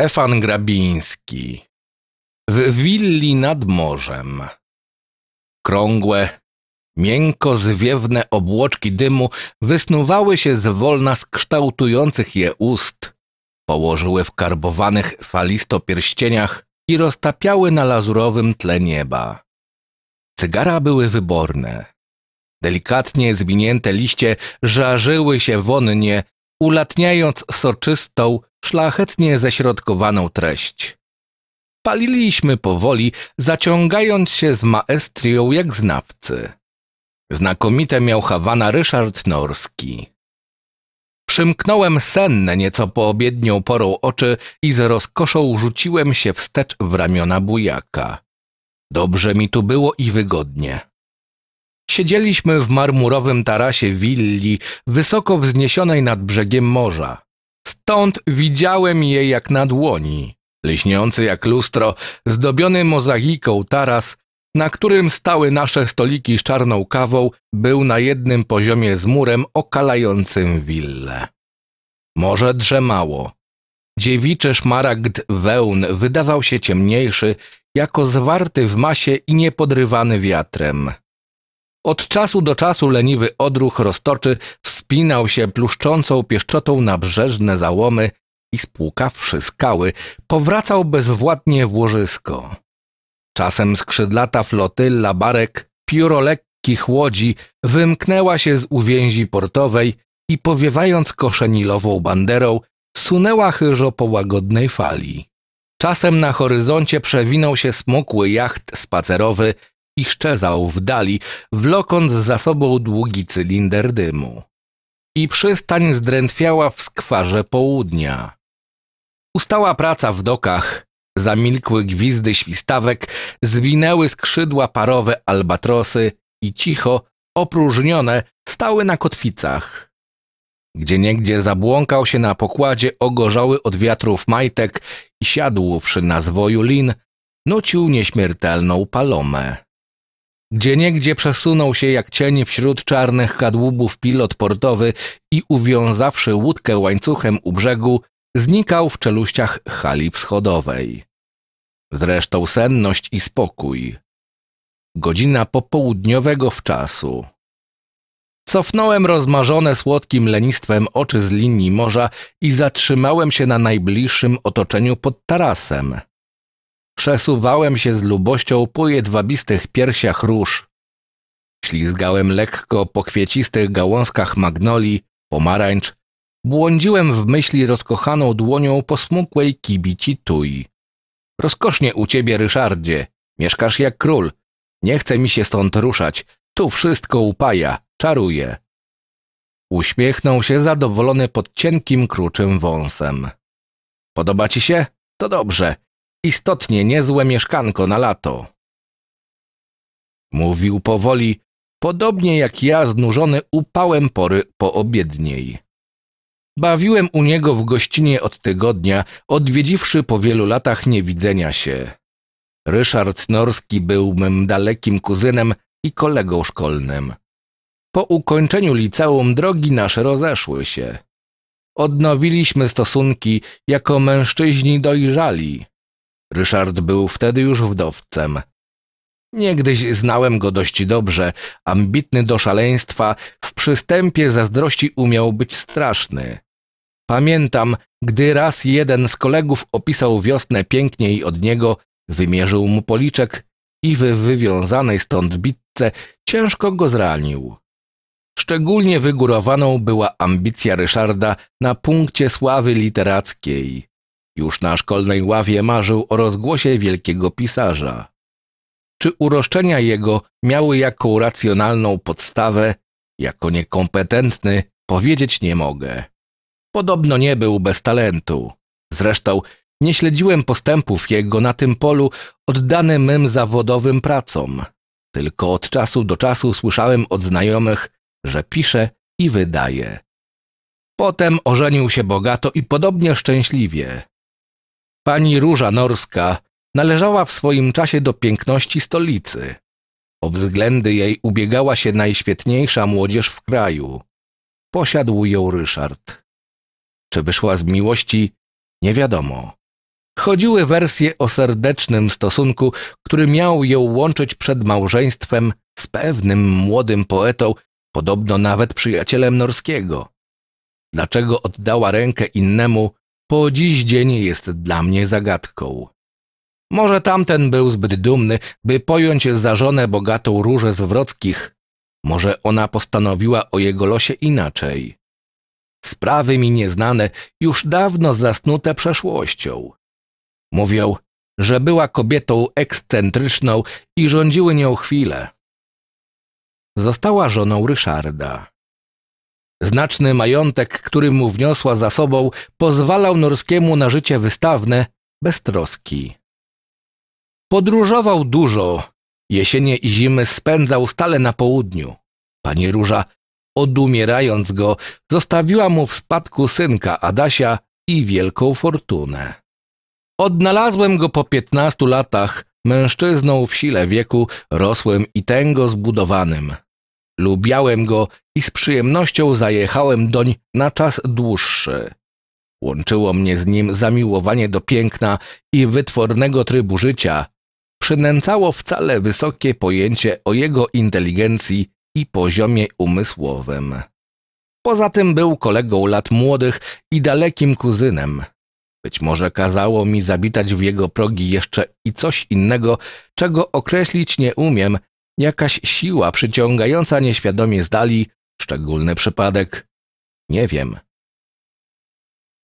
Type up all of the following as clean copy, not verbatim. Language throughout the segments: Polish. Stefan Grabiński. W willi nad morzem. Krągłe, miękko zwiewne obłoczki dymu wysnuwały się zwolna z kształtujących je ust, położyły w karbowanych falisto pierścieniach i roztapiały na lazurowym tle nieba. Cygara były wyborne. Delikatnie zwinięte liście żarzyły się wonnie, ulatniając soczystą, szlachetnie ześrodkowaną treść. Paliliśmy powoli, zaciągając się z maestrią jak znawcy. Znakomite miał Hawana Ryszard Norski. Przymknąłem senne nieco poobiednią porą oczy i z rozkoszą rzuciłem się wstecz w ramiona bujaka. Dobrze mi tu było i wygodnie. Siedzieliśmy w marmurowym tarasie willi, wysoko wzniesionej nad brzegiem morza. Stąd widziałem je jak na dłoni. Lśniący jak lustro, zdobiony mozaiką taras, na którym stały nasze stoliki z czarną kawą, był na jednym poziomie z murem okalającym willę. Morze drzemało. Dziewiczy szmaragd wełn wydawał się ciemniejszy, jako zwarty w masie i niepodrywany wiatrem. Od czasu do czasu leniwy odruch roztoczy wspinał się pluszczącą pieszczotą nabrzeżne załomy i spłukawszy skały, powracał bezwładnie w łożysko. Czasem skrzydlata flotylla barek, pióro lekkich łodzi, wymknęła się z uwięzi portowej i powiewając koszenilową banderą, sunęła chyżo po łagodnej fali. Czasem na horyzoncie przewinął się smukły jacht spacerowy i szczezał w dali, wlokąc za sobą długi cylinder dymu. I przystań zdrętwiała w skwarze południa. Ustała praca w dokach, zamilkły gwizdy świstawek, zwinęły skrzydła parowe albatrosy i cicho, opróżnione, stały na kotwicach. Gdzieniegdzie zabłąkał się na pokładzie ogorzały od wiatrów majtek i siadłszy na zwoju lin, nucił nieśmiertelną palomę. Gdzieniegdzie przesunął się jak cień wśród czarnych kadłubów pilot portowy i uwiązawszy łódkę łańcuchem u brzegu, znikał w czeluściach hali wschodowej. Zresztą senność i spokój. Godzina popołudniowego wczasu. Cofnąłem rozmarzone słodkim lenistwem oczy z linii morza i zatrzymałem się na najbliższym otoczeniu pod tarasem. Przesuwałem się z lubością po jedwabistych piersiach róż. Ślizgałem lekko po kwiecistych gałązkach magnolii, pomarańcz. Błądziłem w myśli rozkochaną dłonią po smukłej kibici tui. Rozkosznie u ciebie, Ryszardzie. Mieszkasz jak król. Nie chce mi się stąd ruszać. Tu wszystko upaja, czaruje. Uśmiechnął się zadowolony pod cienkim, kruczym wąsem. Podoba ci się? To dobrze. Istotnie niezłe mieszkanko na lato. Mówił powoli, podobnie jak ja znużony upałem pory poobiedniej. Bawiłem u niego w gościnie od tygodnia, odwiedziwszy po wielu latach niewidzenia się. Ryszard Norski był mym dalekim kuzynem i kolegą szkolnym. Po ukończeniu liceum drogi nasze rozeszły się. Odnowiliśmy stosunki jako mężczyźni dojrzali. Ryszard był wtedy już wdowcem. Niegdyś znałem go dość dobrze, ambitny do szaleństwa, w przystępie zazdrości umiał być straszny. Pamiętam, gdy raz jeden z kolegów opisał wiosnę piękniej od niego, wymierzył mu policzek i w wywiązanej stąd bitce ciężko go zranił. Szczególnie wygórowaną była ambicja Ryszarda na punkcie sławy literackiej. Już na szkolnej ławie marzył o rozgłosie wielkiego pisarza. Czy uroszczenia jego miały jaką racjonalną podstawę, jako niekompetentny, powiedzieć nie mogę. Podobno nie był bez talentu. Zresztą nie śledziłem postępów jego na tym polu oddany mym zawodowym pracom. Tylko od czasu do czasu słyszałem od znajomych, że pisze i wydaje. Potem ożenił się bogato i podobnie szczęśliwie. Pani Róża Norska należała w swoim czasie do piękności stolicy. O względy jej ubiegała się najświetniejsza młodzież w kraju. Posiadł ją Ryszard. Czy wyszła z miłości? Nie wiadomo. chodziły wersje o serdecznym stosunku, który miał ją łączyć przed małżeństwem z pewnym młodym poetą, podobno nawet przyjacielem Norskiego. Dlaczego oddała rękę innemu, po dziś dzień jest dla mnie zagadką. Może tamten był zbyt dumny, by pojąć za żonę bogatą Różę Zbrockich. Może ona postanowiła o jego losie inaczej. Sprawy mi nieznane, już dawno zasnute przeszłością. Mówią, że była kobietą ekscentryczną i rządziły nią chwile. Została żoną Ryszarda. Znaczny majątek, który mu wniosła za sobą, pozwalał Norskiemu na życie wystawne, bez troski. Podróżował dużo. Jesienie i zimy spędzał stale na południu. Pani Róża, odumierając go, zostawiła mu w spadku synka Adasia i wielką fortunę. Odnalazłem go po 15 latach, mężczyzną w sile wieku, rosłym i tęgo zbudowanym. Lubiałem go i z przyjemnością zajechałem doń na czas dłuższy. Łączyło mnie z nim zamiłowanie do piękna i wytwornego trybu życia. Przynęcało wcale wysokie pojęcie o jego inteligencji i poziomie umysłowym. Poza tym był kolegą lat młodych i dalekim kuzynem. Być może kazało mi zabitać w jego progi jeszcze i coś innego, czego określić nie umiem, jakaś siła przyciągająca nieświadomie z dali, szczególny przypadek, nie wiem.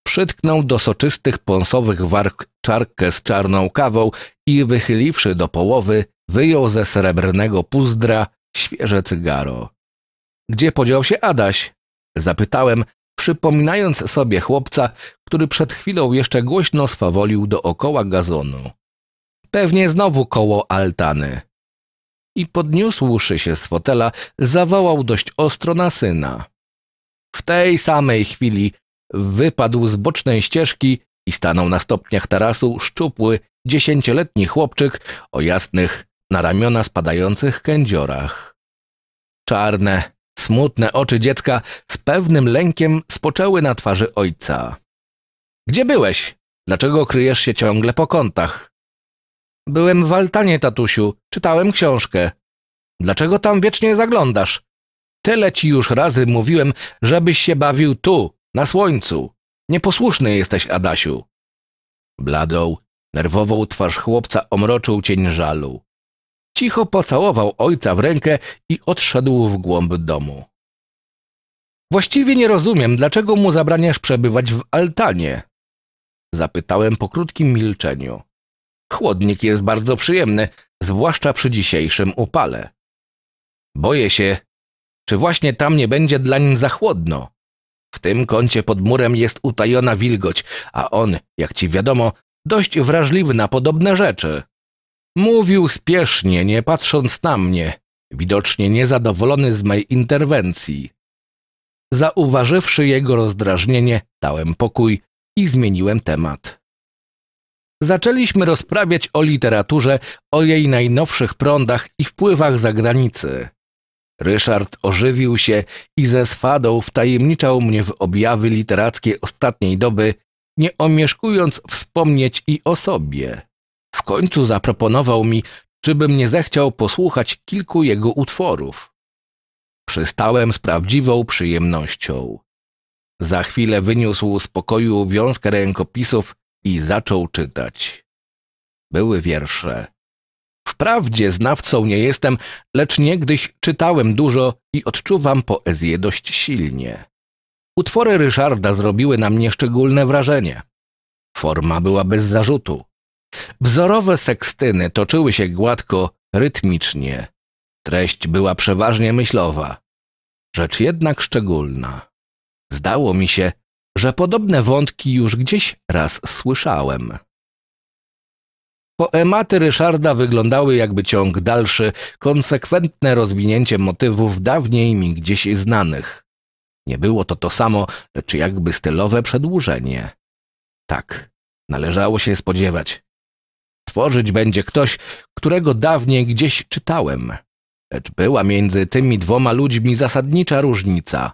Przytknął do soczystych, pąsowych warg czarkę z czarną kawą i wychyliwszy do połowy, wyjął ze srebrnego puzdra świeże cygaro. Gdzie podział się Adaś? Zapytałem, przypominając sobie chłopca, który przed chwilą jeszcze głośno swawolił dookoła gazonu. Pewnie znowu koło altany. I podniósłszy się z fotela, zawołał dość ostro na syna. W tej samej chwili wypadł z bocznej ścieżki i stanął na stopniach tarasu szczupły, 10-letni chłopczyk o jasnych, na ramiona spadających kędziorach. Czarne, smutne oczy dziecka z pewnym lękiem spoczęły na twarzy ojca. – Gdzie byłeś? Dlaczego kryjesz się ciągle po kątach? – Byłem w altanie, tatusiu. Czytałem książkę. – Dlaczego tam wiecznie zaglądasz? – Tyle ci już razy mówiłem, żebyś się bawił tu, na słońcu. Nieposłuszny jesteś, Adasiu. Bladą, nerwową twarz chłopca omroczył cień żalu. Cicho pocałował ojca w rękę i odszedł w głąb domu. Właściwie nie rozumiem, dlaczego mu zabraniasz przebywać w altanie? Zapytałem po krótkim milczeniu. Chłodnik jest bardzo przyjemny, zwłaszcza przy dzisiejszym upale. Boję się, czy właśnie tam nie będzie dlań za chłodno. W tym kącie pod murem jest utajona wilgoć, a on, jak ci wiadomo, dość wrażliwy na podobne rzeczy. Mówił spiesznie, nie patrząc na mnie, widocznie niezadowolony z mej interwencji. Zauważywszy jego rozdrażnienie, dałem pokój i zmieniłem temat. Zaczęliśmy rozprawiać o literaturze, o jej najnowszych prądach i wpływach zagranicy. Ryszard ożywił się i ze swadą wtajemniczał mnie w objawy literackie ostatniej doby, nie omieszkując wspomnieć i o sobie. W końcu zaproponował mi, czybym nie zechciał posłuchać kilku jego utworów. Przystałem z prawdziwą przyjemnością. Za chwilę wyniósł z pokoju wiązkę rękopisów i zaczął czytać. Były wiersze. Wprawdzie znawcą nie jestem, lecz niegdyś czytałem dużo i odczuwam poezję dość silnie. Utwory Ryszarda zrobiły na mnie szczególne wrażenie. Forma była bez zarzutu. Wzorowe sekstyny toczyły się gładko, rytmicznie. Treść była przeważnie myślowa. Rzecz jednak szczególna. Zdało mi się, że podobne wątki już gdzieś raz słyszałem. Poematy Ryszarda wyglądały jakby ciąg dalszy, konsekwentne rozwinięcie motywów dawniej mi gdzieś znanych. Nie było to samo, lecz jakby stylowe przedłużenie. Tak, należało się spodziewać. Tworzyć będzie ktoś, którego dawniej gdzieś czytałem. Lecz była między tymi dwoma ludźmi zasadnicza różnica.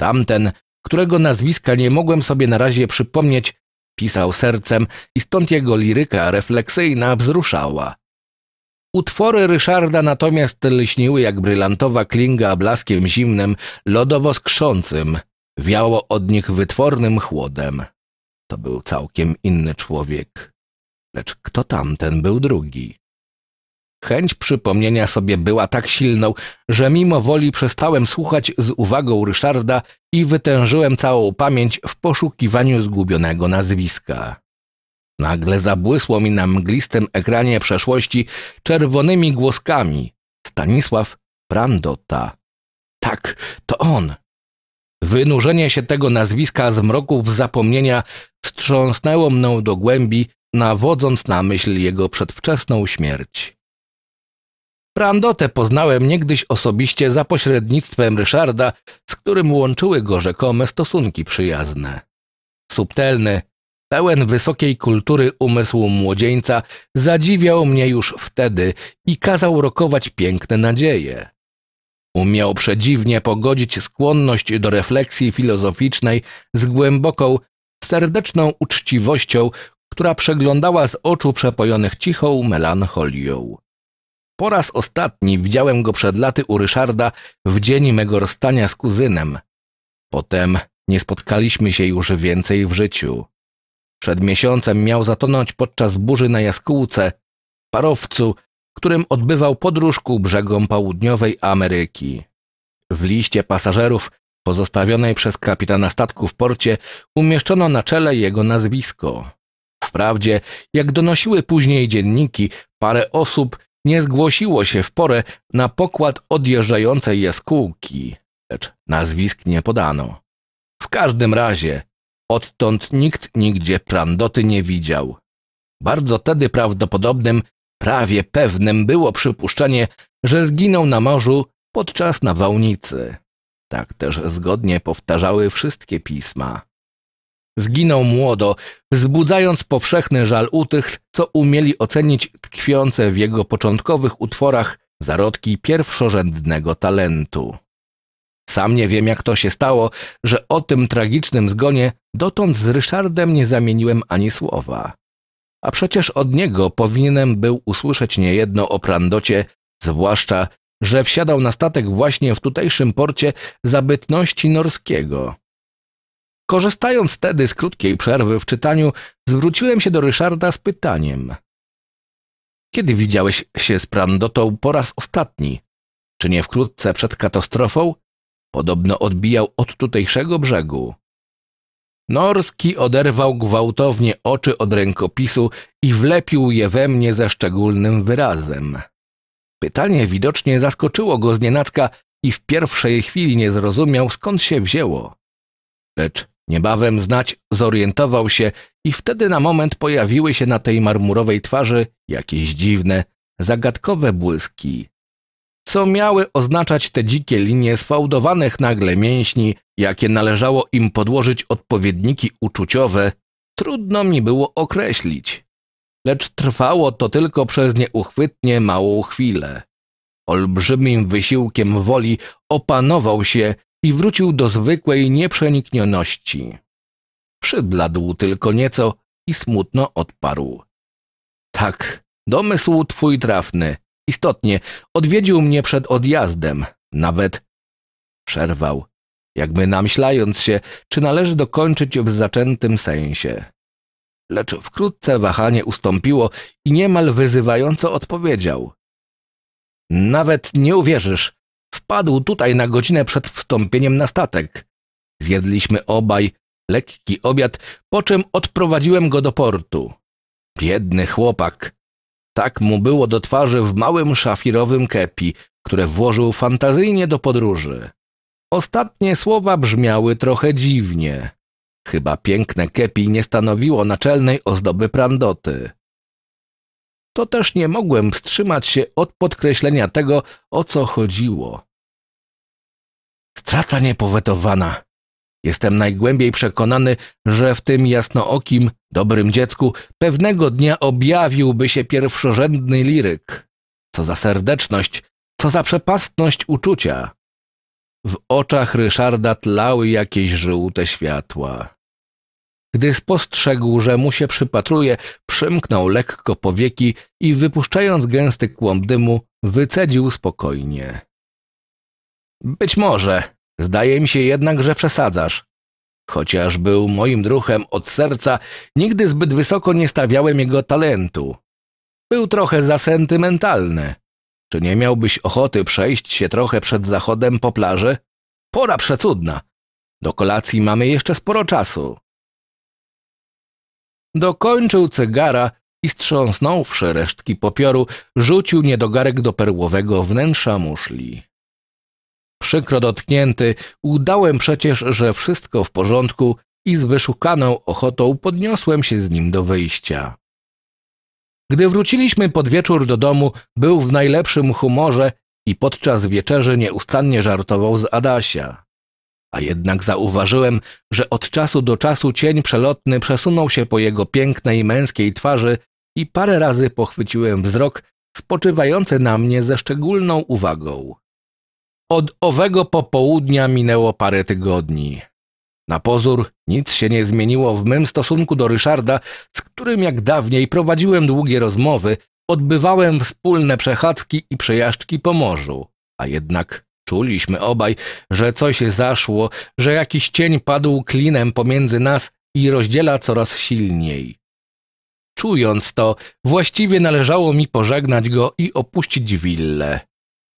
Tamten, którego nazwiska nie mogłem sobie na razie przypomnieć, Pisał sercem i stąd jego liryka refleksyjna wzruszała. Utwory Ryszarda natomiast lśniły jak brylantowa klinga blaskiem zimnym, lodowo skrzącym. Wiało od nich wytwornym chłodem. To był całkiem inny człowiek. Lecz kto tamten był drugi? Chęć przypomnienia sobie była tak silną, że mimo woli przestałem słuchać z uwagą Ryszarda i wytężyłem całą pamięć w poszukiwaniu zgubionego nazwiska. Nagle zabłysło mi na mglistym ekranie przeszłości czerwonymi głoskami. Stanisław Prandota. Tak, to on. Wynurzenie się tego nazwiska z mroków zapomnienia wstrząsnęło mną do głębi, nawodząc na myśl jego przedwczesną śmierć. Prandotę poznałem niegdyś osobiście za pośrednictwem Ryszarda, z którym łączyły go rzekome stosunki przyjazne. Subtelny, pełen wysokiej kultury umysł młodzieńca zadziwiał mnie już wtedy i kazał rokować piękne nadzieje. Umiał przedziwnie pogodzić skłonność do refleksji filozoficznej z głęboką, serdeczną uczciwością, która przeglądała z oczu przepojonych cichą melancholią. Po raz ostatni widziałem go przed laty u Ryszarda w dzień mego rozstania z kuzynem. Potem nie spotkaliśmy się już więcej w życiu. Przed miesiącem miał zatonąć podczas burzy na jaskółce, parowcu, którym odbywał podróż ku brzegom południowej Ameryki. W liście pasażerów pozostawionej przez kapitana statku w porcie umieszczono na czele jego nazwisko. Wprawdzie, jak donosiły później dzienniki, parę osób nie zgłosiło się w porę na pokład odjeżdżającej jaskółki, lecz nazwisk nie podano. W każdym razie odtąd nikt nigdzie Prandoty nie widział. Bardzo tedy prawdopodobnym, prawie pewnym było przypuszczenie, że zginął na morzu podczas nawałnicy. Tak też zgodnie powtarzały wszystkie pisma. Zginął młodo, wzbudzając powszechny żal u tych, co umieli ocenić tkwiące w jego początkowych utworach zarodki pierwszorzędnego talentu. Sam nie wiem, jak to się stało, że o tym tragicznym zgonie dotąd z Ryszardem nie zamieniłem ani słowa. A przecież od niego powinienem był usłyszeć niejedno o Prandocie, zwłaszcza, że wsiadał na statek właśnie w tutejszym porcie za bytności Norskiego. Korzystając wtedy z krótkiej przerwy w czytaniu, zwróciłem się do Ryszarda z pytaniem. Kiedy widziałeś się z Prandotą po raz ostatni? Czy nie wkrótce przed katastrofą? Podobno odbijał od tutejszego brzegu. Norski oderwał gwałtownie oczy od rękopisu i wlepił je we mnie ze szczególnym wyrazem. Pytanie widocznie zaskoczyło go znienacka i w pierwszej chwili nie zrozumiał, skąd się wzięło. Lecz niebawem znać zorientował się i wtedy na moment pojawiły się na tej marmurowej twarzy jakieś dziwne, zagadkowe błyski. Co miały oznaczać te dzikie linie sfałdowanych nagle mięśni, jakie należało im podłożyć odpowiedniki uczuciowe, trudno mi było określić. Lecz trwało to tylko przez nieuchwytnie małą chwilę. Olbrzymim wysiłkiem woli opanował się i wrócił do zwykłej nieprzeniknioności. Przybladł tylko nieco i smutno odparł. Tak, domysł twój trafny. Istotnie, odwiedził mnie przed odjazdem, nawet przerwał, jakby namyślając się, czy należy dokończyć w zaczętym sensie. Lecz wkrótce wahanie ustąpiło i niemal wyzywająco odpowiedział. Nawet nie uwierzysz, wpadł tutaj na godzinę przed wstąpieniem na statek. Zjedliśmy obaj lekki obiad, po czym odprowadziłem go do portu. Biedny chłopak. Tak mu było do twarzy w małym szafirowym kepi, które włożył fantazyjnie do podróży. Ostatnie słowa brzmiały trochę dziwnie. Chyba piękne kepi nie stanowiło naczelnej ozdoby Prandoty. To też nie mogłem wstrzymać się od podkreślenia tego, o co chodziło. Strata niepowetowana. Jestem najgłębiej przekonany, że w tym jasnookim, dobrym dziecku pewnego dnia objawiłby się pierwszorzędny liryk. Co za serdeczność, co za przepastność uczucia. W oczach Ryszarda tlały jakieś żółte światła. Gdy spostrzegł, że mu się przypatruje, przymknął lekko powieki i wypuszczając gęsty kłąb dymu, wycedził spokojnie. Być może, zdaje mi się jednak, że przesadzasz. Chociaż był moim druhem od serca, nigdy zbyt wysoko nie stawiałem jego talentu. Był trochę za sentymentalny. Czy nie miałbyś ochoty przejść się trochę przed zachodem po plaży? Pora przecudna. Do kolacji mamy jeszcze sporo czasu. Dokończył cygara i strząsnąwszy resztki popioru, rzucił niedogarek do perłowego wnętrza muszli. Przykro dotknięty, udałem przecież, że wszystko w porządku i z wyszukaną ochotą podniosłem się z nim do wyjścia. Gdy wróciliśmy pod wieczór do domu, był w najlepszym humorze i podczas wieczerzy nieustannie żartował z Adasia. A jednak zauważyłem, że od czasu do czasu cień przelotny przesunął się po jego pięknej męskiej twarzy i parę razy pochwyciłem wzrok spoczywający na mnie ze szczególną uwagą. Od owego popołudnia minęło parę tygodni. Na pozór nic się nie zmieniło w mym stosunku do Ryszarda, z którym jak dawniej prowadziłem długie rozmowy, odbywałem wspólne przechadzki i przejażdżki po morzu, a jednak czuliśmy obaj, że coś zaszło, że jakiś cień padł klinem pomiędzy nas i rozdziela coraz silniej. Czując to, właściwie należało mi pożegnać go i opuścić willę.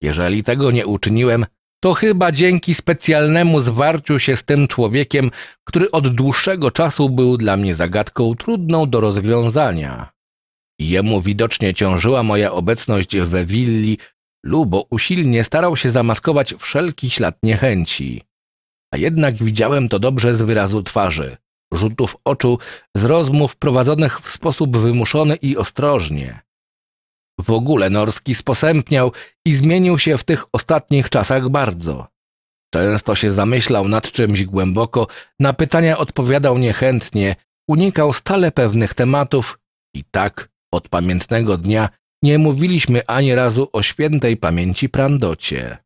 Jeżeli tego nie uczyniłem, to chyba dzięki specjalnemu zwarciu się z tym człowiekiem, który od dłuższego czasu był dla mnie zagadką trudną do rozwiązania. Jemu widocznie ciążyła moja obecność we willi, lubo usilnie starał się zamaskować wszelki ślad niechęci. A jednak widziałem to dobrze z wyrazu twarzy, rzutów oczu, z rozmów prowadzonych w sposób wymuszony i ostrożnie. W ogóle Norski sposępniał i zmienił się w tych ostatnich czasach bardzo. Często się zamyślał nad czymś głęboko, na pytania odpowiadał niechętnie, unikał stale pewnych tematów i tak od pamiętnego dnia nie mówiliśmy ani razu o świętej pamięci Prandocie.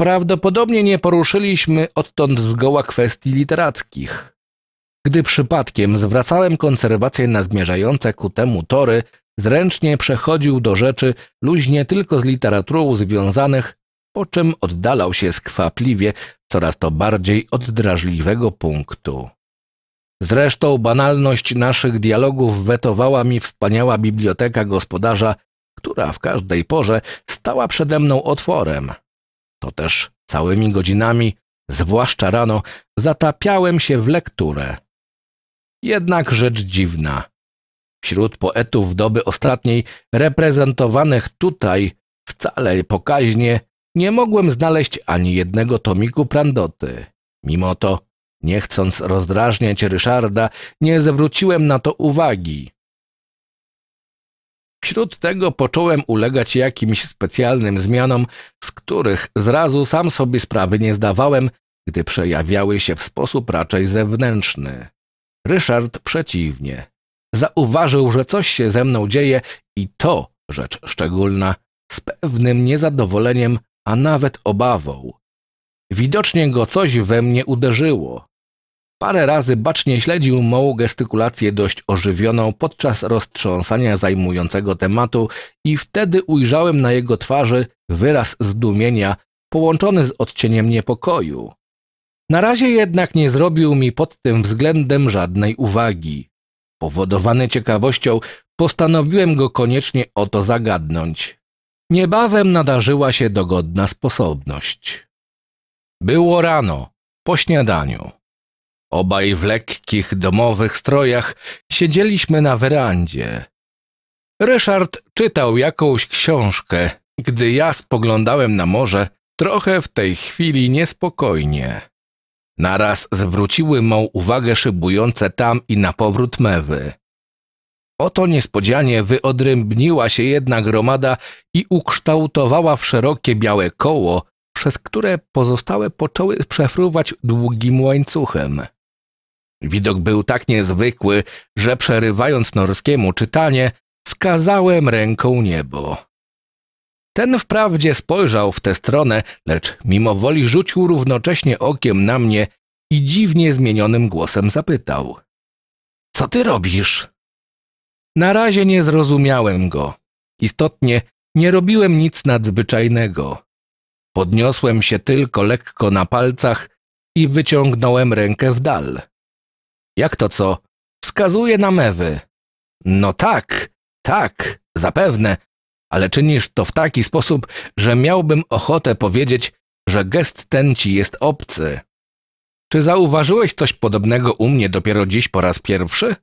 Prawdopodobnie nie poruszyliśmy odtąd zgoła kwestii literackich. Gdy przypadkiem zwracałem konserwację na zmierzające ku temu tory, zręcznie przechodził do rzeczy luźnie tylko z literaturą związanych, po czym oddalał się skwapliwie coraz to bardziej od drażliwego punktu. Zresztą banalność naszych dialogów wetowała mi wspaniała biblioteka gospodarza, która w każdej porze stała przede mną otworem. To też całymi godzinami, zwłaszcza rano, zatapiałem się w lekturę. Jednak rzecz dziwna. Wśród poetów doby ostatniej, reprezentowanych tutaj wcale pokaźnie, nie mogłem znaleźć ani jednego tomiku Prandoty. Mimo to, nie chcąc rozdrażniać Ryszarda, nie zwróciłem na to uwagi. Wśród tego począłem ulegać jakimś specjalnym zmianom, z których zrazu sam sobie sprawy nie zdawałem, gdy przejawiały się w sposób raczej zewnętrzny. Ryszard przeciwnie. Zauważył, że coś się ze mną dzieje i to, rzecz szczególna, z pewnym niezadowoleniem, a nawet obawą. Widocznie go coś we mnie uderzyło. Parę razy bacznie śledził mą gestykulację dość ożywioną podczas roztrząsania zajmującego tematu i wtedy ujrzałem na jego twarzy wyraz zdumienia połączony z odcieniem niepokoju. Na razie jednak nie zrobił mi pod tym względem żadnej uwagi. Powodowany ciekawością, postanowiłem go koniecznie o to zagadnąć. Niebawem nadarzyła się dogodna sposobność. Było rano, po śniadaniu. Obaj w lekkich, domowych strojach siedzieliśmy na werandzie. Ryszard czytał jakąś książkę, gdy ja spoglądałem na morze, trochę w tej chwili niespokojnie. Naraz zwróciły mą uwagę szybujące tam i napowrót mewy. Oto niespodzianie wyodrębniła się jedna gromada i ukształtowała w szerokie białe koło, przez które pozostałe poczęły przefruwać długim łańcuchem. Widok był tak niezwykły, że przerywając Norskiemu czytanie, wskazałem ręką niebo. Ten wprawdzie spojrzał w tę stronę, lecz mimowoli rzucił równocześnie okiem na mnie i dziwnie zmienionym głosem zapytał: Co ty robisz? Na razie nie zrozumiałem go. Istotnie nie robiłem nic nadzwyczajnego. Podniosłem się tylko lekko na palcach i wyciągnąłem rękę w dal. Jak to co? Wskazuje na mewy. No tak, tak, zapewne, ale czynisz to w taki sposób, że miałbym ochotę powiedzieć, że gest ten ci jest obcy. Czy zauważyłeś coś podobnego u mnie dopiero dziś po raz pierwszy?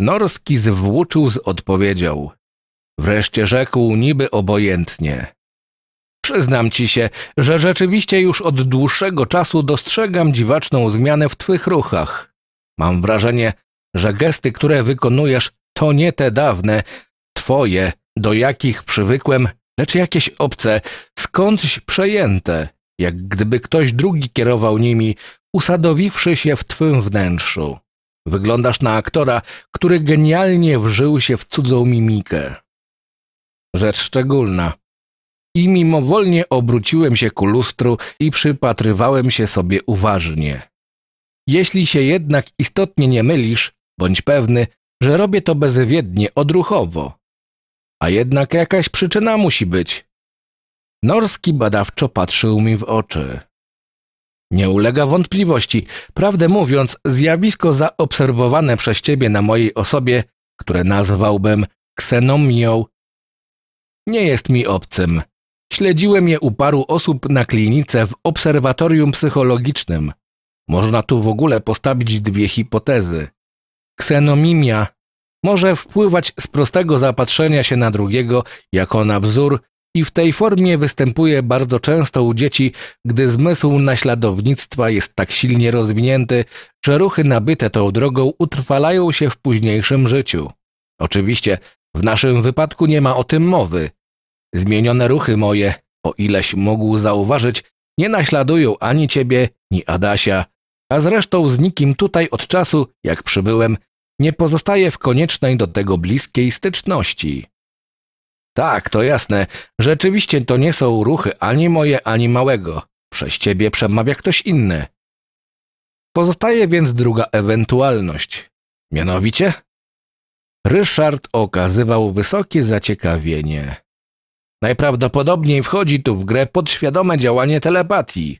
Norski zwłóczył z odpowiedzią. Wreszcie rzekł niby obojętnie. Przyznam ci się, że rzeczywiście już od dłuższego czasu dostrzegam dziwaczną zmianę w twych ruchach. Mam wrażenie, że gesty, które wykonujesz, to nie te dawne, twoje, do jakich przywykłem, lecz jakieś obce, skądś przejęte, jak gdyby ktoś drugi kierował nimi, usadowiwszy się w twym wnętrzu. Wyglądasz na aktora, który genialnie wżył się w cudzą mimikę. Rzecz szczególna. I mimowolnie obróciłem się ku lustru i przypatrywałem się sobie uważnie. Jeśli się jednak istotnie nie mylisz, bądź pewny, że robię to bezwiednie, odruchowo. A jednak jakaś przyczyna musi być. Norski badawczo patrzył mi w oczy. Nie ulega wątpliwości, prawdę mówiąc, zjawisko zaobserwowane przez ciebie na mojej osobie, które nazwałbym ksenomią, nie jest mi obcym. Śledziłem je u paru osób na klinice w obserwatorium psychologicznym. Można tu w ogóle postawić dwie hipotezy. Ksenomimia może wpływać z prostego zapatrzenia się na drugiego jako na wzór i w tej formie występuje bardzo często u dzieci, gdy zmysł naśladownictwa jest tak silnie rozwinięty, że ruchy nabyte tą drogą utrwalają się w późniejszym życiu. Oczywiście w naszym wypadku nie ma o tym mowy. Zmienione ruchy moje, o ileś mógł zauważyć, nie naśladują ani ciebie, ni Adasia, a zresztą z nikim tutaj od czasu, jak przybyłem, nie pozostaje w koniecznej do tego bliskiej styczności. Tak, to jasne, rzeczywiście to nie są ruchy ani moje, ani małego. Przez ciebie przemawia ktoś inny. Pozostaje więc druga ewentualność. Mianowicie? Ryszard okazywał wysokie zaciekawienie. Najprawdopodobniej wchodzi tu w grę podświadome działanie telepatii.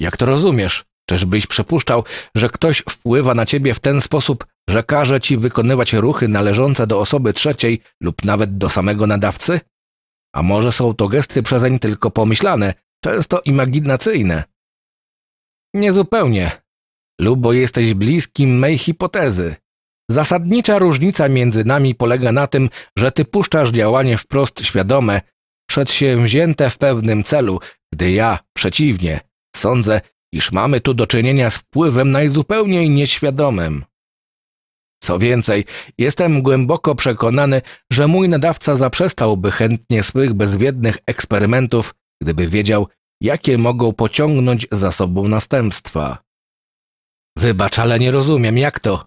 Jak to rozumiesz? Czyżbyś przypuszczał, że ktoś wpływa na ciebie w ten sposób, że każe ci wykonywać ruchy należące do osoby trzeciej lub nawet do samego nadawcy? A może są to gesty przezeń tylko pomyślane, często imaginacyjne? Niezupełnie. Lubo jesteś bliskim mej hipotezy. Zasadnicza różnica między nami polega na tym, że ty puszczasz działanie wprost świadome, przedsięwzięte w pewnym celu, gdy ja, przeciwnie, sądzę, iż mamy tu do czynienia z wpływem najzupełniej nieświadomym. Co więcej, jestem głęboko przekonany, że mój nadawca zaprzestałby chętnie swych bezwiednych eksperymentów, gdyby wiedział, jakie mogą pociągnąć za sobą następstwa. Wybacz, ale nie rozumiem, jak to?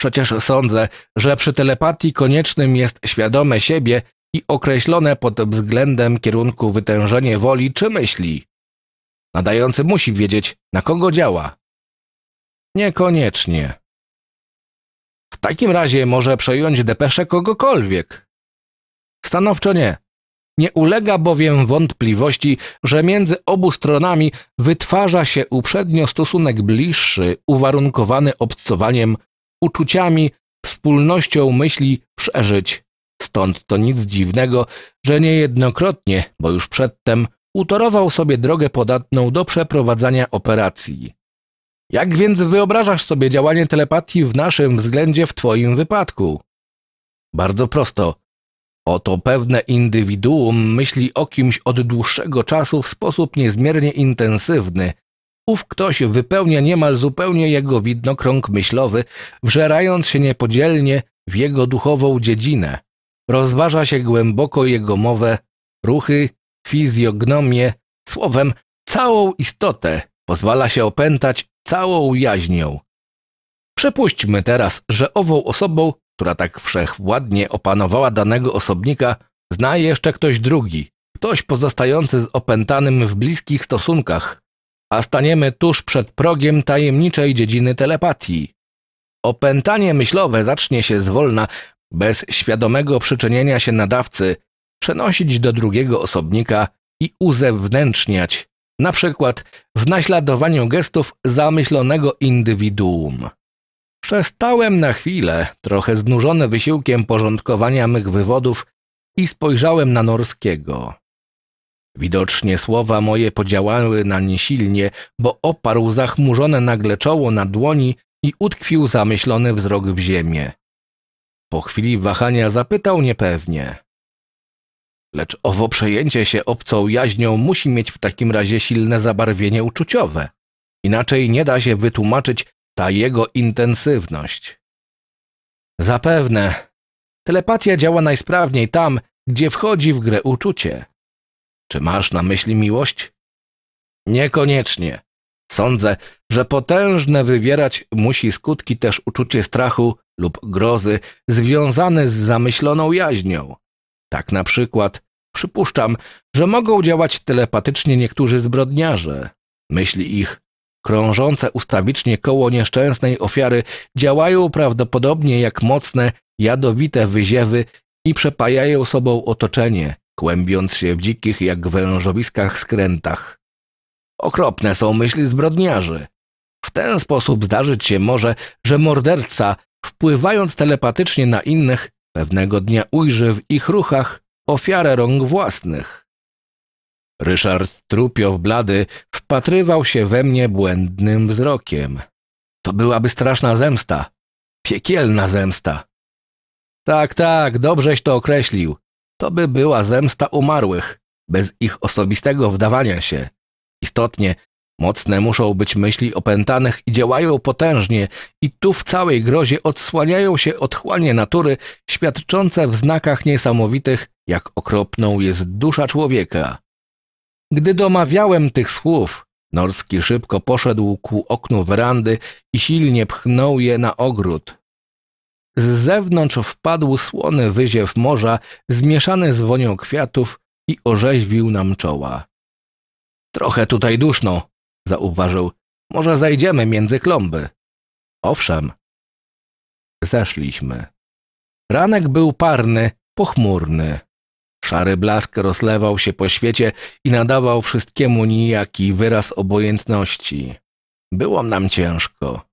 Przecież sądzę, że przy telepatii koniecznym jest świadome siebie i określone pod względem kierunku wytężenie woli czy myśli. Nadający musi wiedzieć, na kogo działa. Niekoniecznie. W takim razie może przejąć depeszę kogokolwiek. Stanowczo nie. Nie ulega bowiem wątpliwości, że między obu stronami wytwarza się uprzednio stosunek bliższy, uwarunkowany obcowaniem, uczuciami, wspólnością myśli, przeżyć. Stąd to nic dziwnego, że niejednokrotnie, bo już przedtem, utorował sobie drogę podatną do przeprowadzania operacji. Jak więc wyobrażasz sobie działanie telepatii w naszym względzie w twoim wypadku? Bardzo prosto. Oto pewne indywiduum myśli o kimś od dłuższego czasu w sposób niezmiernie intensywny. Ów ktoś wypełnia niemal zupełnie jego widnokrąg myślowy, wżerając się niepodzielnie w jego duchową dziedzinę. Rozważa się głęboko jego mowę, ruchy, fizjognomię, słowem całą istotę, pozwala się opętać całą jaźnią. Przypuśćmy teraz, że ową osobą, która tak wszechwładnie opanowała danego osobnika, zna jeszcze ktoś drugi, ktoś pozostający z opętanym w bliskich stosunkach, a staniemy tuż przed progiem tajemniczej dziedziny telepatii. Opętanie myślowe zacznie się zwolna, bez świadomego przyczynienia się nadawcy, przenosić do drugiego osobnika i uzewnętrzniać, na przykład w naśladowaniu gestów zamyślonego indywiduum. Przestałem na chwilę, trochę znużony wysiłkiem porządkowania mych wywodów, i spojrzałem na Norskiego. Widocznie słowa moje podziałały nań silnie, bo oparł zachmurzone nagle czoło na dłoni i utkwił zamyślony wzrok w ziemię. Po chwili wahania zapytał niepewnie. Lecz owo przejęcie się obcą jaźnią musi mieć w takim razie silne zabarwienie uczuciowe. Inaczej nie da się wytłumaczyć ta jego intensywność. Zapewne. Telepatia działa najsprawniej tam, gdzie wchodzi w grę uczucie. Czy masz na myśli miłość? Niekoniecznie. Sądzę, że potężne wywierać musi skutki też uczucie strachu lub grozy związane z zamyśloną jaźnią. Tak na przykład przypuszczam, że mogą działać telepatycznie niektórzy zbrodniarze. Myśli ich, krążące ustawicznie koło nieszczęsnej ofiary, działają prawdopodobnie jak mocne, jadowite wyziewy i przepajają sobą otoczenie, kłębiąc się w dzikich jak wężowiskach skrętach. Okropne są myśli zbrodniarzy. W ten sposób zdarzyć się może, że morderca, wpływając telepatycznie na innych, pewnego dnia ujrzy w ich ruchach ofiarę rąk własnych. Ryszard Trupiow blady wpatrywał się we mnie błędnym wzrokiem. To byłaby straszna zemsta. Piekielna zemsta. Tak, tak, dobrześ to określił. To by była zemsta umarłych, bez ich osobistego wdawania się. Istotnie, mocne muszą być myśli opętanych i działają potężnie i tu w całej grozie odsłaniają się otchłanie natury świadczące w znakach niesamowitych, jak okropną jest dusza człowieka. Gdy domawiałem tych słów, Norski szybko poszedł ku oknu werandy i silnie pchnął je na ogród. Z zewnątrz wpadł słony wyziew morza zmieszany z wonią kwiatów i orzeźwił nam czoła. Trochę tutaj duszno, zauważył. Może zajdziemy między klomby. Owszem. Zeszliśmy. Ranek był parny, pochmurny. Szary blask rozlewał się po świecie i nadawał wszystkiemu nijaki wyraz obojętności. Było nam ciężko.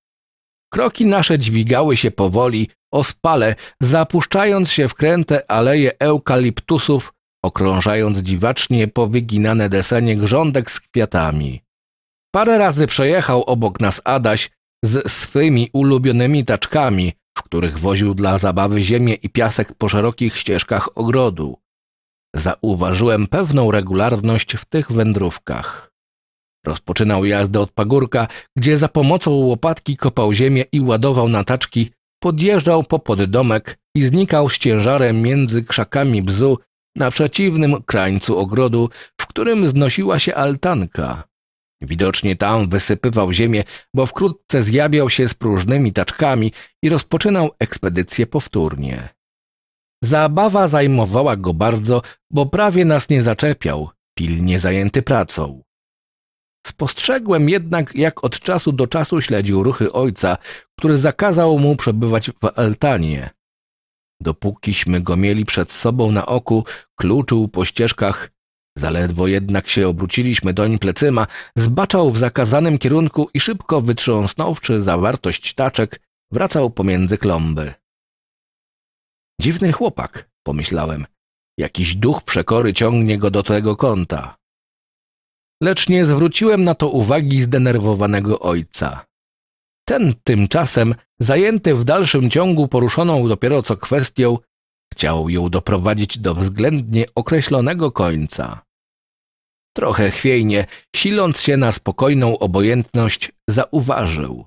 Kroki nasze dźwigały się powoli, ospale, zapuszczając się w kręte aleje eukaliptusów, okrążając dziwacznie powyginane desenie grządek z kwiatami. Parę razy przejechał obok nas Adaś z swymi ulubionymi taczkami, w których woził dla zabawy ziemię i piasek po szerokich ścieżkach ogrodu. Zauważyłem pewną regularność w tych wędrówkach. Rozpoczynał jazdę od pagórka, gdzie za pomocą łopatki kopał ziemię i ładował na taczki, podjeżdżał po poddomek i znikał z ciężarem między krzakami bzu na przeciwnym krańcu ogrodu, w którym znosiła się altanka. Widocznie tam wysypywał ziemię, bo wkrótce zjawiał się z próżnymi taczkami i rozpoczynał ekspedycję powtórnie. Zabawa zajmowała go bardzo, bo prawie nas nie zaczepiał, pilnie zajęty pracą. Spostrzegłem jednak, jak od czasu do czasu śledził ruchy ojca, który zakazał mu przebywać w altanie. Dopókiśmy go mieli przed sobą na oku, kluczył po ścieżkach. Zaledwo jednak się obróciliśmy doń plecyma, zbaczał w zakazanym kierunku i szybko wytrząsnąwszy zawartość taczek, wracał pomiędzy klomby. Dziwny chłopak, pomyślałem. Jakiś duch przekory ciągnie go do tego kąta. Lecz nie zwróciłem na to uwagi zdenerwowanego ojca. Ten tymczasem, zajęty w dalszym ciągu poruszoną dopiero co kwestią, chciał ją doprowadzić do względnie określonego końca. Trochę chwiejnie, siląc się na spokojną obojętność, zauważył.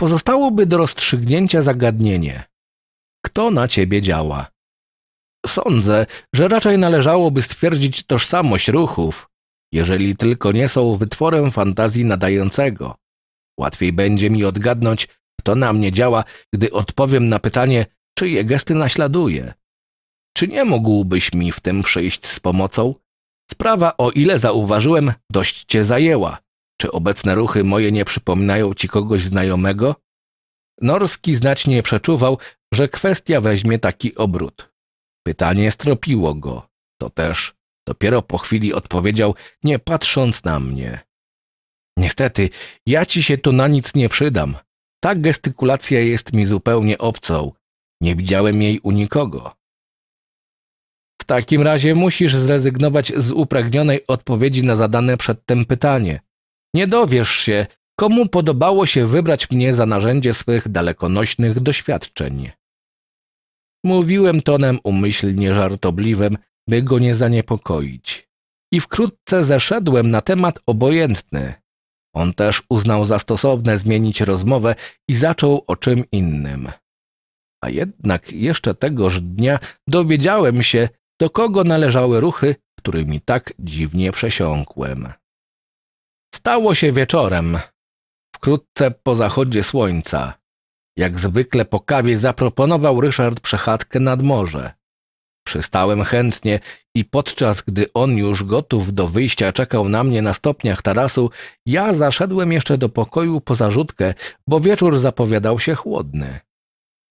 Pozostałoby do rozstrzygnięcia zagadnienie. Kto na ciebie działa? Sądzę, że raczej należałoby stwierdzić tożsamość ruchów, jeżeli tylko nie są wytworem fantazji nadającego. Łatwiej będzie mi odgadnąć, kto na mnie działa, gdy odpowiem na pytanie, czyje gesty naśladuje. Czy nie mógłbyś mi w tym przyjść z pomocą? Sprawa, o ile zauważyłem, dość cię zajęła. Czy obecne ruchy moje nie przypominają ci kogoś znajomego? Norski znacznie przeczuwał, że kwestia weźmie taki obrót. Pytanie stropiło go. To też dopiero po chwili odpowiedział, nie patrząc na mnie. Niestety, ja ci się tu na nic nie przydam. Ta gestykulacja jest mi zupełnie obcą. Nie widziałem jej u nikogo. W takim razie musisz zrezygnować z upragnionej odpowiedzi na zadane przedtem pytanie. Nie dowiesz się, komu podobało się wybrać mnie za narzędzie swych dalekonośnych doświadczeń. Mówiłem tonem umyślnie żartobliwym, by go nie zaniepokoić. I wkrótce zeszedłem na temat obojętny. On też uznał za stosowne zmienić rozmowę i zaczął o czym innym. A jednak jeszcze tegoż dnia dowiedziałem się, do kogo należały ruchy, którymi tak dziwnie przesiąkłem. Stało się wieczorem, wkrótce po zachodzie słońca. Jak zwykle po kawie zaproponował Ryszard przechadzkę nad morze. Przystałem chętnie i podczas gdy on już gotów do wyjścia czekał na mnie na stopniach tarasu, ja zaszedłem jeszcze do pokoju po zarzutkę, bo wieczór zapowiadał się chłodny.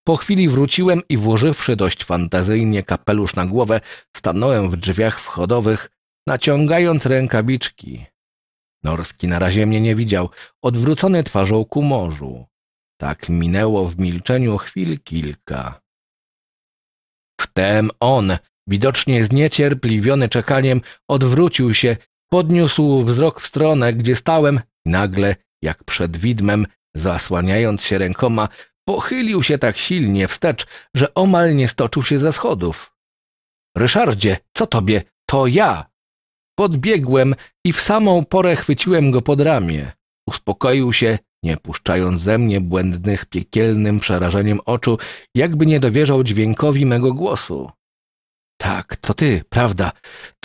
Po chwili wróciłem i włożywszy dość fantazyjnie kapelusz na głowę, stanąłem w drzwiach wchodowych, naciągając rękawiczki. Norski na razie mnie nie widział, odwrócony twarzą ku morzu. Tak minęło w milczeniu chwil kilka. Wtem on, widocznie zniecierpliwiony czekaniem, odwrócił się, podniósł wzrok w stronę, gdzie stałem i nagle, jak przed widmem, zasłaniając się rękoma, pochylił się tak silnie wstecz, że omal nie stoczył się ze schodów. Ryszardzie, co tobie? To ja! Podbiegłem i w samą porę chwyciłem go pod ramię. Uspokoił się, nie puszczając ze mnie błędnych piekielnym przerażeniem oczu, jakby nie dowierzał dźwiękowi mego głosu. Tak, to ty, prawda.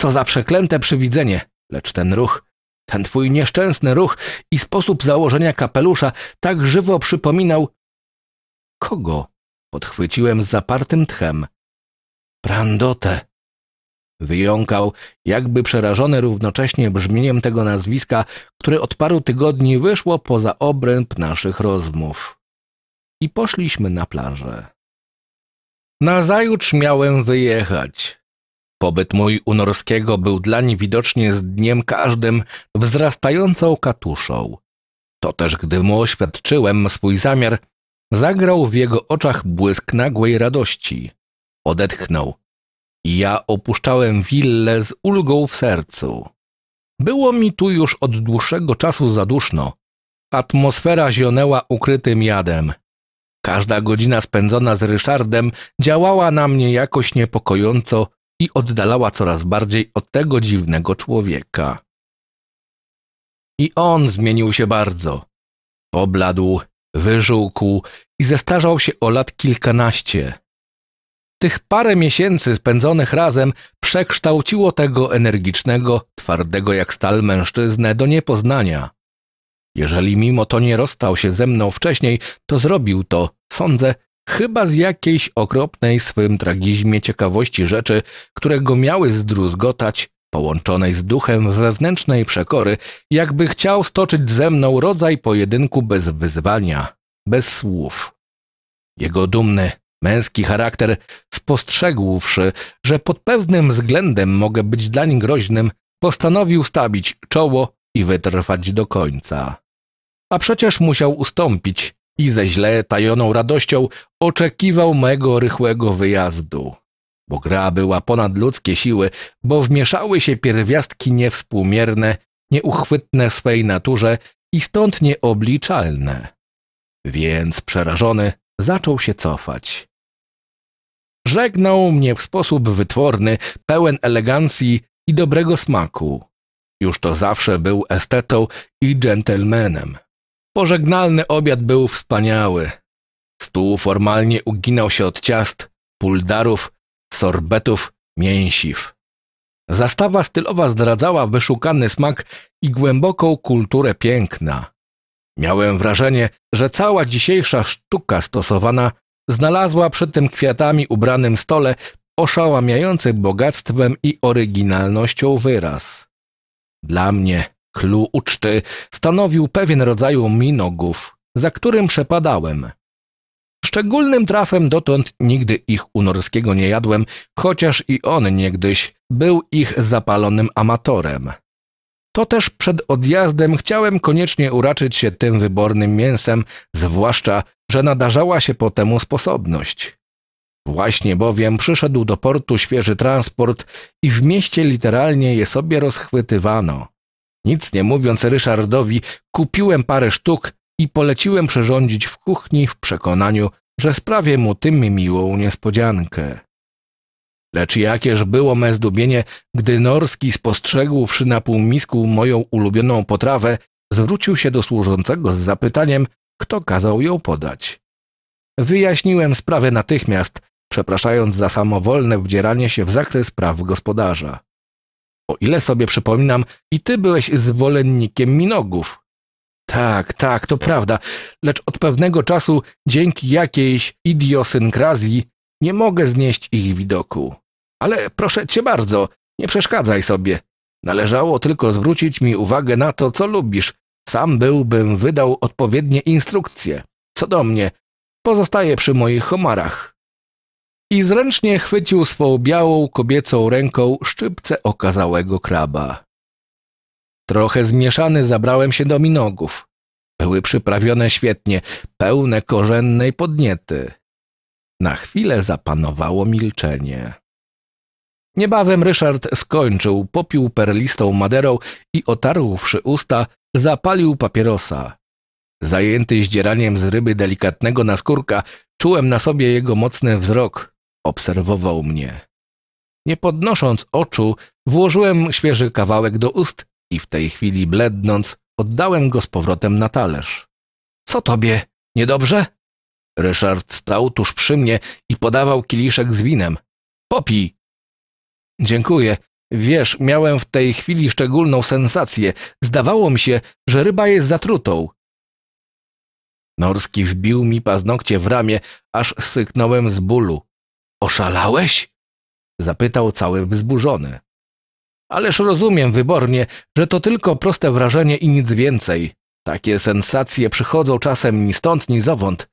Co za przeklęte przywidzenie. Lecz ten ruch, ten twój nieszczęsny ruch i sposób założenia kapelusza tak żywo przypominał... Kogo? Podchwyciłem z zapartym tchem. Prandotę. Wyjąkał, jakby przerażony równocześnie brzmieniem tego nazwiska, które od paru tygodni wyszło poza obręb naszych rozmów. I poszliśmy na plażę. Nazajutrz miałem wyjechać. Pobyt mój u Norskiego był dlań widocznie z dniem każdym wzrastającą katuszą. Toteż gdy mu oświadczyłem swój zamiar, zagrał w jego oczach błysk nagłej radości. Odetchnął. I ja opuszczałem willę z ulgą w sercu. Było mi tu już od dłuższego czasu za duszno. Atmosfera zionęła ukrytym jadem. Każda godzina spędzona z Ryszardem działała na mnie jakoś niepokojąco i oddalała coraz bardziej od tego dziwnego człowieka. I on zmienił się bardzo. Pobladł, wyżółkł i zestarzał się o lat kilkanaście. Tych parę miesięcy spędzonych razem przekształciło tego energicznego, twardego jak stal mężczyznę do niepoznania. Jeżeli mimo to nie rozstał się ze mną wcześniej, to zrobił to, sądzę, chyba z jakiejś okropnej swym tragizmie ciekawości rzeczy, które go miały zdruzgotać, połączonej z duchem wewnętrznej przekory, jakby chciał stoczyć ze mną rodzaj pojedynku bez wyzwania, bez słów. Jego dumny, męski charakter, spostrzegłszy, że pod pewnym względem mogę być dlań groźnym, postanowił stawić czoło i wytrwać do końca. A przecież musiał ustąpić i ze źle tajoną radością oczekiwał mego rychłego wyjazdu. Bo gra była ponad ludzkie siły, bo wmieszały się pierwiastki niewspółmierne, nieuchwytne w swej naturze i stąd nieobliczalne. Więc przerażony zaczął się cofać. Żegnał mnie w sposób wytworny, pełen elegancji i dobrego smaku. Już to zawsze był estetą i dżentelmenem. Pożegnalny obiad był wspaniały. Stół formalnie uginał się od ciast, puldarów, sorbetów, mięsiw. Zastawa stylowa zdradzała wyszukany smak i głęboką kulturę piękna. Miałem wrażenie, że cała dzisiejsza sztuka stosowana znalazła przy tym kwiatami ubranym stole oszałamiający bogactwem i oryginalnością wyraz. Dla mnie clou uczty stanowił pewien rodzaj minogów, za którym przepadałem. Szczególnym trafem dotąd nigdy ich u Norskiego nie jadłem, chociaż i on niegdyś był ich zapalonym amatorem. To też przed odjazdem chciałem koniecznie uraczyć się tym wybornym mięsem, zwłaszcza że nadarzała się po temu sposobność. Właśnie bowiem przyszedł do portu świeży transport i w mieście literalnie je sobie rozchwytywano. Nic nie mówiąc Ryszardowi, kupiłem parę sztuk i poleciłem przyrządzić w kuchni w przekonaniu, że sprawię mu tym miłą niespodziankę. Lecz jakież było me zdumienie, gdy Norski, spostrzegłszy na półmisku moją ulubioną potrawę, zwrócił się do służącego z zapytaniem, kto kazał ją podać. Wyjaśniłem sprawę natychmiast, przepraszając za samowolne wdzieranie się w zakres praw gospodarza. O ile sobie przypominam, i ty byłeś zwolennikiem minogów. Tak, tak, to prawda, lecz od pewnego czasu, dzięki jakiejś idiosynkrazji, nie mogę znieść ich widoku. Ale proszę cię bardzo, nie przeszkadzaj sobie. Należało tylko zwrócić mi uwagę na to, co lubisz. Sam byłbym wydał odpowiednie instrukcje. Co do mnie, pozostaję przy moich homarach. I zręcznie chwycił swą białą, kobiecą ręką szczypce okazałego kraba. Trochę zmieszany zabrałem się do minogów. Były przyprawione świetnie, pełne korzennej podniety. Na chwilę zapanowało milczenie. Niebawem Ryszard skończył, popił perlistą maderą i otarłszy usta, zapalił papierosa. Zajęty zdzieraniem z ryby delikatnego naskórka, czułem na sobie jego mocny wzrok. Obserwował mnie. Nie podnosząc oczu, włożyłem świeży kawałek do ust i w tej chwili, blednąc, oddałem go z powrotem na talerz. — Co tobie? Niedobrze? Ryszard stał tuż przy mnie i podawał kieliszek z winem. — Popij! — Dziękuję. Wiesz, miałem w tej chwili szczególną sensację. Zdawało mi się, że ryba jest zatrutą. Norski wbił mi paznokcie w ramię, aż syknąłem z bólu. — Oszalałeś? — zapytał cały wzburzony. — Ależ rozumiem wybornie, że to tylko proste wrażenie i nic więcej. Takie sensacje przychodzą czasem ni stąd, ni zowąd.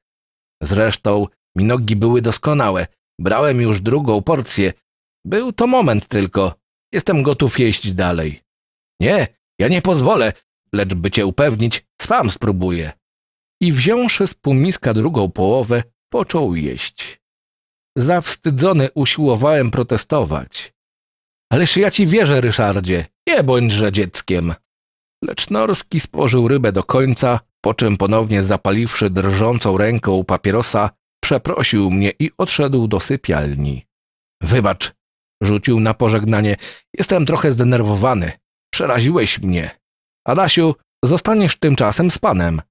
Zresztą minogi były doskonałe. Brałem już drugą porcję. Był to moment tylko. Jestem gotów jeść dalej. Nie, ja nie pozwolę, lecz by cię upewnić, sam spróbuję. I wziąwszy z półmiska drugą połowę, począł jeść. Zawstydzony usiłowałem protestować. Ależ ja ci wierzę, Ryszardzie, nie bądźże dzieckiem. Lecz Norski spożył rybę do końca, po czym ponownie zapaliwszy drżącą ręką papierosa, przeprosił mnie i odszedł do sypialni. Wybacz, rzucił na pożegnanie, jestem trochę zdenerwowany, przeraziłeś mnie. Adasiu, zostaniesz tymczasem z panem.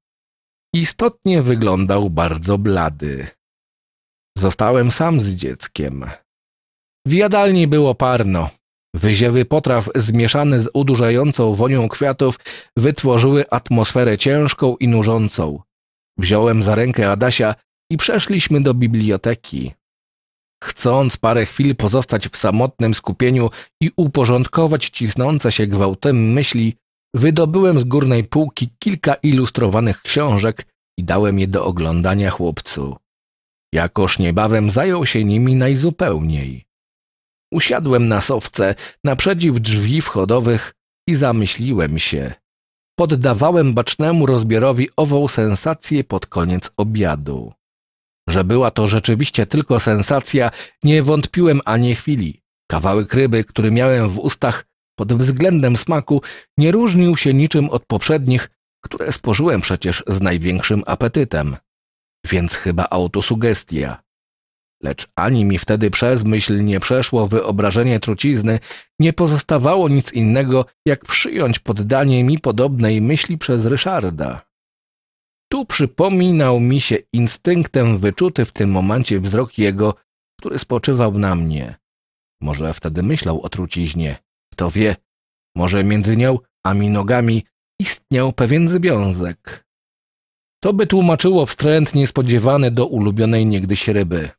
Istotnie wyglądał bardzo blady. Zostałem sam z dzieckiem. W jadalni było parno. Wyziewy potraw zmieszane z udurzającą wonią kwiatów wytworzyły atmosferę ciężką i nużącą. Wziąłem za rękę Adasia i przeszliśmy do biblioteki. Chcąc parę chwil pozostać w samotnym skupieniu i uporządkować cisnące się gwałtem myśli, wydobyłem z górnej półki kilka ilustrowanych książek i dałem je do oglądania chłopcu. Jakoż niebawem zajął się nimi najzupełniej. Usiadłem na sofce, naprzeciw drzwi wchodowych i zamyśliłem się. Poddawałem bacznemu rozbiorowi ową sensację pod koniec obiadu. Że była to rzeczywiście tylko sensacja, nie wątpiłem ani chwili. Kawałek ryby, który miałem w ustach, pod względem smaku nie różnił się niczym od poprzednich, które spożyłem przecież z największym apetytem. Więc chyba autosugestia. Lecz ani mi wtedy przez myśl nie przeszło wyobrażenie trucizny, nie pozostawało nic innego, jak przyjąć poddanie mi podobnej myśli przez Ryszarda. Tu przypominał mi się instynktem wyczuty w tym momencie wzrok jego, który spoczywał na mnie. Może wtedy myślał o truciźnie. Kto wie, może między nią a minogami istniał pewien związek. To by tłumaczyło wstręt niespodziewany do ulubionej niegdyś ryby.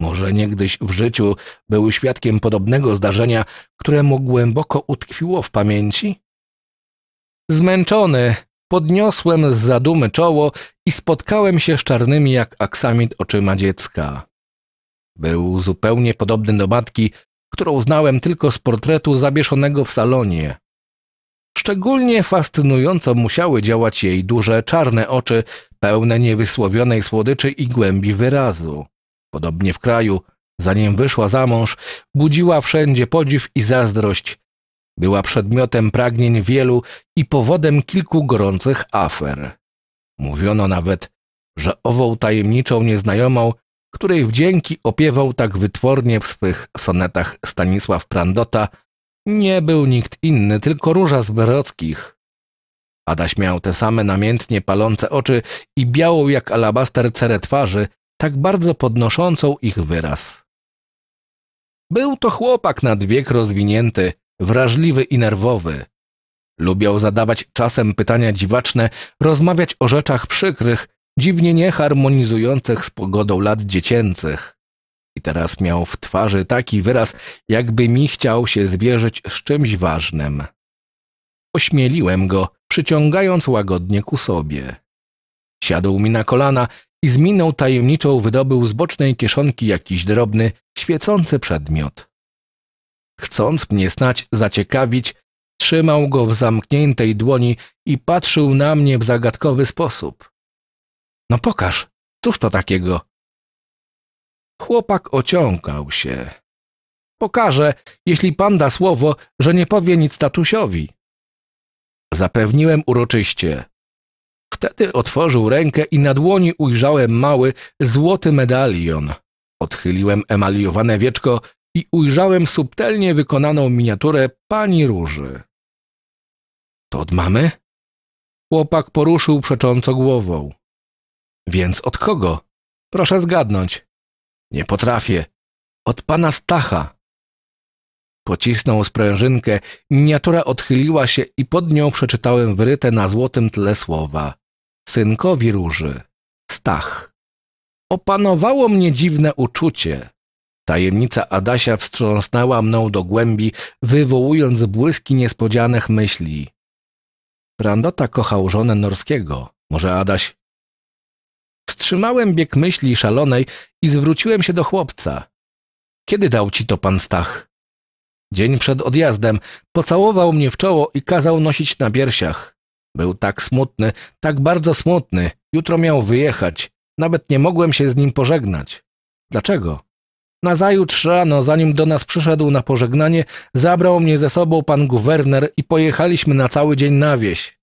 Może niegdyś w życiu był świadkiem podobnego zdarzenia, które mu głęboko utkwiło w pamięci? Zmęczony, Podniosłem z zadumy czoło i spotkałem się z czarnymi jak aksamit oczyma dziecka. Był zupełnie podobny do matki, którą znałem tylko z portretu zawieszonego w salonie. Szczególnie fascynująco musiały działać jej duże, czarne oczy, pełne niewysłowionej słodyczy i głębi wyrazu. Podobnie w kraju, zanim wyszła za mąż, budziła wszędzie podziw i zazdrość. Była przedmiotem pragnień wielu i powodem kilku gorących afer. Mówiono nawet, że ową tajemniczą nieznajomą, której wdzięki opiewał tak wytwornie w swych sonetach Stanisław Prandota, nie był nikt inny, tylko Róża Zbrockich. Adaś miał te same namiętnie palące oczy i białą jak alabaster cerę twarzy, tak bardzo podnoszącą ich wyraz. Był to chłopak nad wiek rozwinięty, wrażliwy i nerwowy. Lubiał zadawać czasem pytania dziwaczne, rozmawiać o rzeczach przykrych, dziwnie nieharmonizujących z pogodą lat dziecięcych. I teraz miał w twarzy taki wyraz, jakby mi chciał się zwierzyć z czymś ważnym. Ośmieliłem go, przyciągając łagodnie ku sobie. Siadł mi na kolana i z miną tajemniczą wydobył z bocznej kieszonki jakiś drobny, świecący przedmiot. Chcąc mnie snać zaciekawić, trzymał go w zamkniętej dłoni i patrzył na mnie w zagadkowy sposób. No pokaż, cóż to takiego? Chłopak ociąkał się. Pokażę, jeśli pan da słowo, że nie powie nic tatusiowi. Zapewniłem uroczyście. Wtedy otworzył rękę i na dłoni ujrzałem mały, złoty medalion. Odchyliłem emaliowane wieczko i ujrzałem subtelnie wykonaną miniaturę pani Róży. To od mamy? Chłopak poruszył przecząco głową. Więc od kogo? Proszę zgadnąć. Nie potrafię. Od pana Stacha. Pocisnął sprężynkę, miniatura odchyliła się i pod nią przeczytałem wyryte na złotym tle słowa. Synkowi Róży. Stach. Opanowało mnie dziwne uczucie. Tajemnica Adasia wstrząsnęła mną do głębi, wywołując błyski niespodzianych myśli. Prandota kochał żonę Norskiego. Może Adaś... Wstrzymałem bieg myśli szalonej i zwróciłem się do chłopca. Kiedy dał ci to pan Stach? Dzień przed odjazdem. Pocałował mnie w czoło i kazał nosić na piersiach. Był tak smutny, tak bardzo smutny. Jutro miał wyjechać. Nawet nie mogłem się z nim pożegnać. Dlaczego? Nazajutrz rano, zanim do nas przyszedł na pożegnanie, zabrał mnie ze sobą pan guwerner i pojechaliśmy na cały dzień na wieś.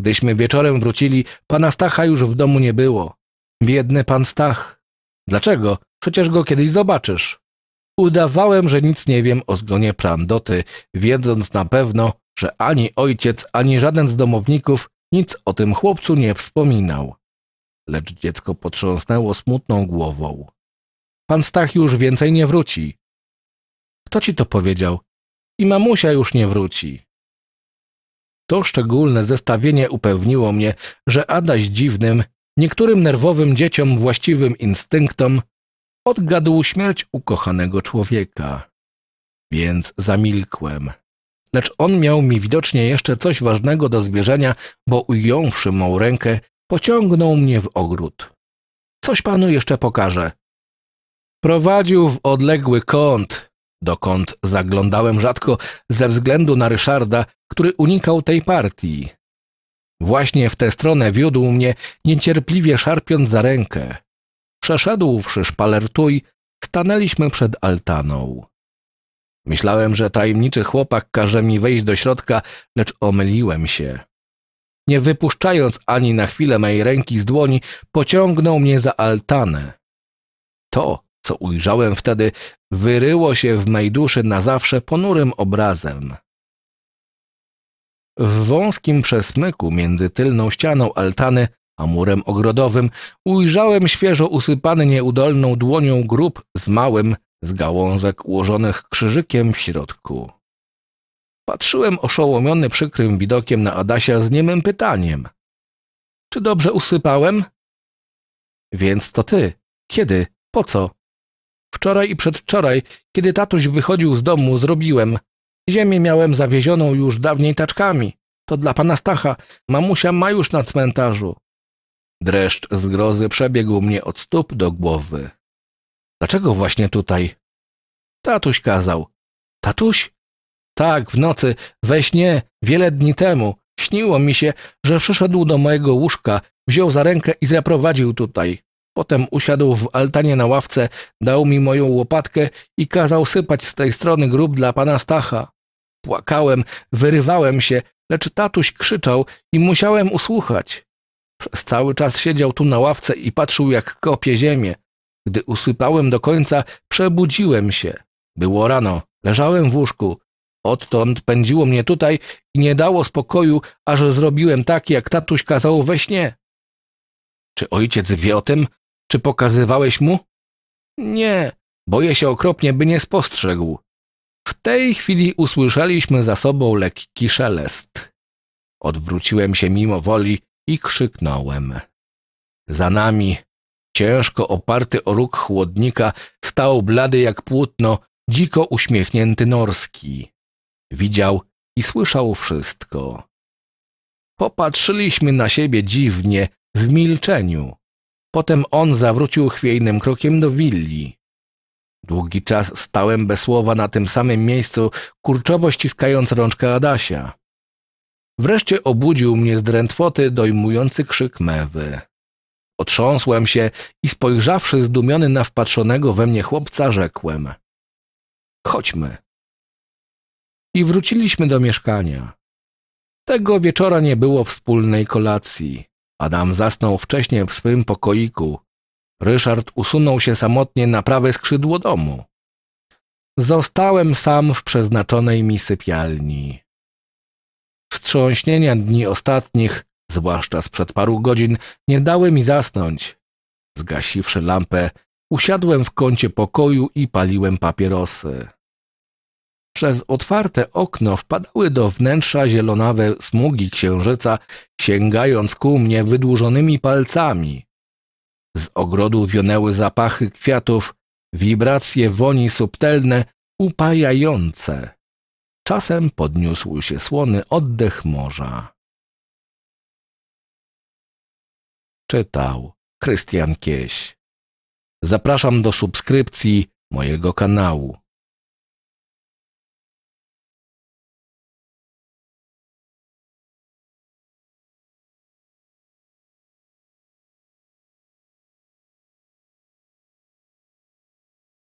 Gdyśmy wieczorem wrócili, pana Stacha już w domu nie było. Biedny pan Stach. Dlaczego? Przecież go kiedyś zobaczysz. Udawałem, że nic nie wiem o zgonie Prandoty, wiedząc na pewno, że ani ojciec, ani żaden z domowników nic o tym chłopcu nie wspominał. Lecz dziecko potrząsnęło smutną głową. Pan Stach już więcej nie wróci. Kto ci to powiedział? I mamusia już nie wróci. To szczególne zestawienie upewniło mnie, że Adaś dziwnym, niektórym nerwowym dzieciom właściwym instynktom odgadł śmierć ukochanego człowieka. Więc zamilkłem. Lecz on miał mi widocznie jeszcze coś ważnego do zwierzenia, bo ująwszy mą rękę, pociągnął mnie w ogród. Coś panu jeszcze pokażę. Prowadził w odległy kąt, dokąd zaglądałem rzadko ze względu na Ryszarda, który unikał tej partii. Właśnie w tę stronę wiódł mnie, niecierpliwie szarpiąc za rękę. Przeszedłszy szpaler tuj, stanęliśmy przed altaną. Myślałem, że tajemniczy chłopak każe mi wejść do środka, lecz omyliłem się. Nie wypuszczając ani na chwilę mej ręki z dłoni, pociągnął mnie za altanę. To, co ujrzałem wtedy, wyryło się w mej duszy na zawsze ponurym obrazem. W wąskim przesmyku między tylną ścianą altany a murem ogrodowym ujrzałem świeżo usypany nieudolną dłonią grób z małym, z gałązek ułożonych krzyżykiem w środku. Patrzyłem oszołomiony przykrym widokiem na Adasia z niemym pytaniem. Czy dobrze usypałem? Więc to ty. Kiedy? Po co? Wczoraj i przedwczoraj, kiedy tatuś wychodził z domu, zrobiłem. Ziemię miałem zawiezioną już dawniej taczkami. To dla pana Stacha. Mamusia ma już na cmentarzu. Dreszcz zgrozy przebiegł mnie od stóp do głowy. Dlaczego właśnie tutaj? Tatuś kazał. Tatuś? Tak, w nocy, we śnie, wiele dni temu. Śniło mi się, że przyszedł do mojego łóżka, wziął za rękę i zaprowadził tutaj. Potem usiadł w altanie na ławce, dał mi moją łopatkę i kazał sypać z tej strony grób dla pana Stacha. Płakałem, wyrywałem się, lecz tatuś krzyczał i musiałem usłuchać. Przez cały czas siedział tu na ławce i patrzył, jak kopie ziemię. Gdy usypałem do końca, przebudziłem się. Było rano, leżałem w łóżku. Odtąd pędziło mnie tutaj i nie dało spokoju, aż zrobiłem tak, jak tatuś kazał we śnie. Czy ojciec wie o tym? Czy pokazywałeś mu? Nie, boję się okropnie, by nie spostrzegł. W tej chwili usłyszeliśmy za sobą lekki szelest. Odwróciłem się mimo woli i krzyknąłem. Za nami, ciężko oparty o róg chłodnika, stał blady jak płótno, dziko uśmiechnięty Norski. Widział i słyszał wszystko. Popatrzyliśmy na siebie dziwnie, w milczeniu. Potem on zawrócił chwiejnym krokiem do willi. Długi czas stałem bez słowa na tym samym miejscu, kurczowo ściskając rączkę Adasia. Wreszcie obudził mnie z drętwoty dojmujący krzyk mewy. Otrząsłem się i spojrzawszy zdumiony na wpatrzonego we mnie chłopca, rzekłem: chodźmy. I wróciliśmy do mieszkania. Tego wieczora nie było wspólnej kolacji. Adam zasnął wcześnie w swym pokoiku. Ryszard usunął się samotnie na prawe skrzydło domu. Zostałem sam w przeznaczonej mi sypialni. Wstrząśnienia dni ostatnich, zwłaszcza sprzed paru godzin, nie dały mi zasnąć. Zgasiwszy lampę, usiadłem w kącie pokoju i paliłem papierosy. Przez otwarte okno wpadały do wnętrza zielonawe smugi księżyca, sięgając ku mnie wydłużonymi palcami. Z ogrodu wionęły zapachy kwiatów, wibracje woni subtelne, upajające. Czasem podniósł się słony oddech morza. Czytał Krystian Kieś. Zapraszam do subskrypcji mojego kanału.